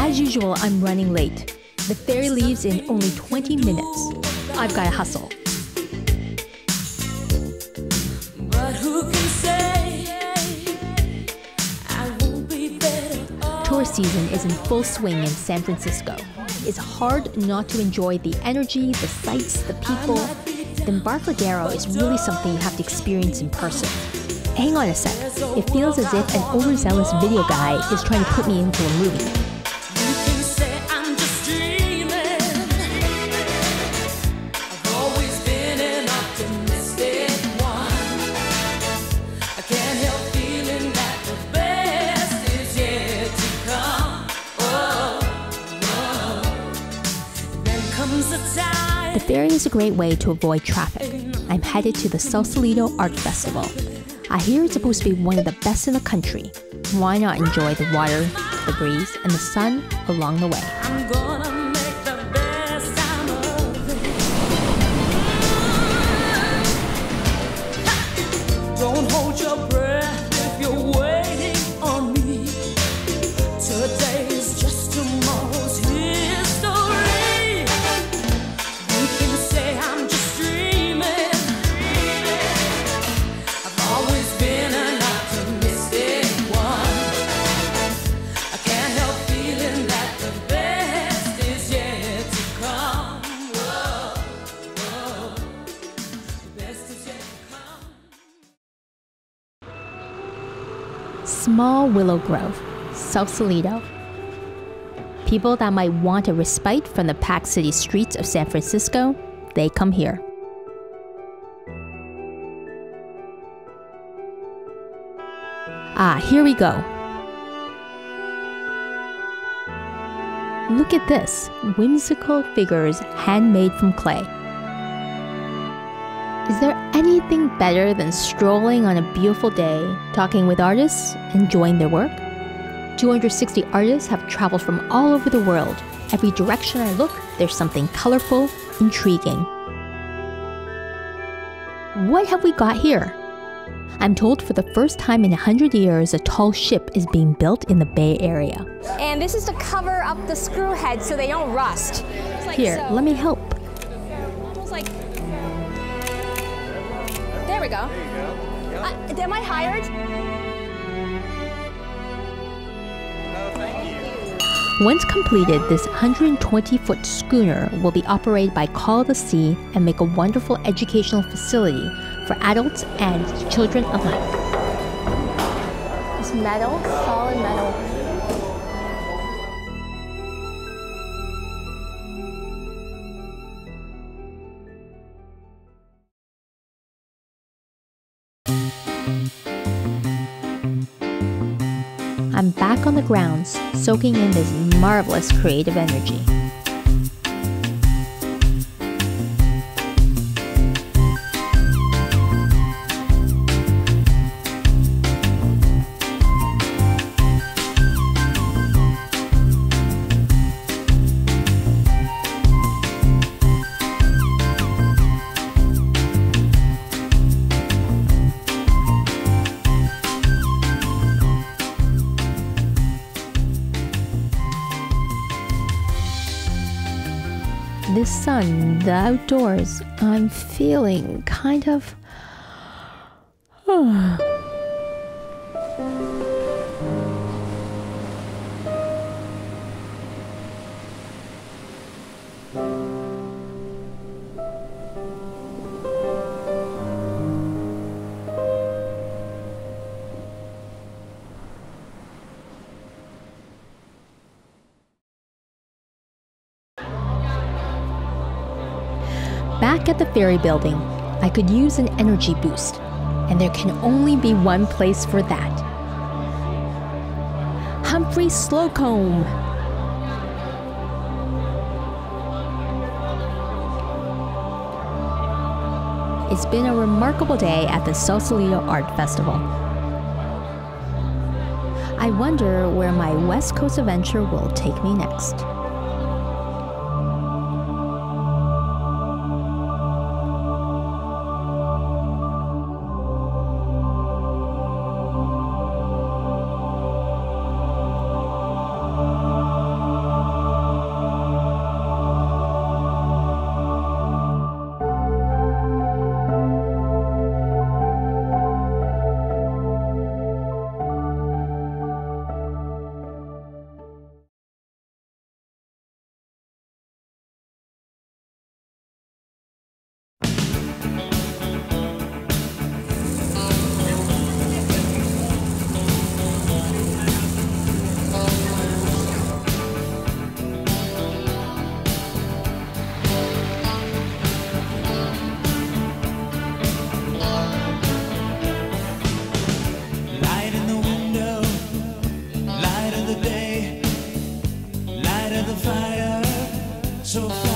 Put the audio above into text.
As usual, I'm running late. The ferry leaves in only 20 minutes. I've got to hustle. But who can say I won't be better? Tourist season is in full swing in San Francisco. It's hard not to enjoy the energy, the sights, the people. The Embarcadero is really something you have to experience in person. Hang on a sec. It feels as if an overzealous video guy is trying to put me into a movie. The ferry is a great way to avoid traffic. I'm headed to the Sausalito Art Festival. I hear it's supposed to be one of the best in the country. Why not enjoy the water, the breeze, and the sun along the way? I'm gonna make the best time of it. Don't hold your breath if you're waiting on me. Today is just tomorrow's history. Small Willow Grove, Sausalito. People that might want a respite from the packed city streets of San Francisco, they come here. Ah, here we go. Look at this, whimsical figures handmade from clay. Is there anything better than strolling on a beautiful day, talking with artists, enjoying their work? 260 artists have traveled from all over the world. Every direction I look, there's something colorful, intriguing. What have we got here? I'm told for the first time in 100 years, a tall ship is being built in the Bay Area. And this is to cover up the screw heads so they don't rust. Like here, so. Let me help. There we go. There you go. Yep. Am I hired? Thank you. Once completed, this 120-foot schooner will be operated by Call of the Sea and make a wonderful educational facility for adults and children alike. It's metal, solid metal. I'm back on the grounds, soaking in this marvelous creative energy. The sun, the outdoors, I'm feeling kind of... Back at the Ferry Building, I could use an energy boost. and there can only be one place for that. Humphrey Slocomb. It's been a remarkable day at the Sausalito Art Festival. I wonder where my West Coast adventure will take me next. So